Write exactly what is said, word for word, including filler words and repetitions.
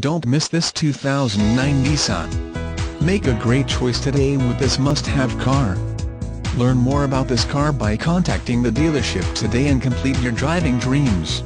Don't miss this two thousand nine Nissan. Make a great choice today with this must-have car. Learn more about this car by contacting the dealership today and complete your driving dreams.